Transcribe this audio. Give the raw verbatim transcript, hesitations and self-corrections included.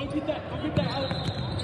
Don't get that. Don't get that.